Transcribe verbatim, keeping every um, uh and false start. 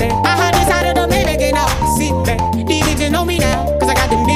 I had decided to make it out, sit back. These bitches know me now, cause I got them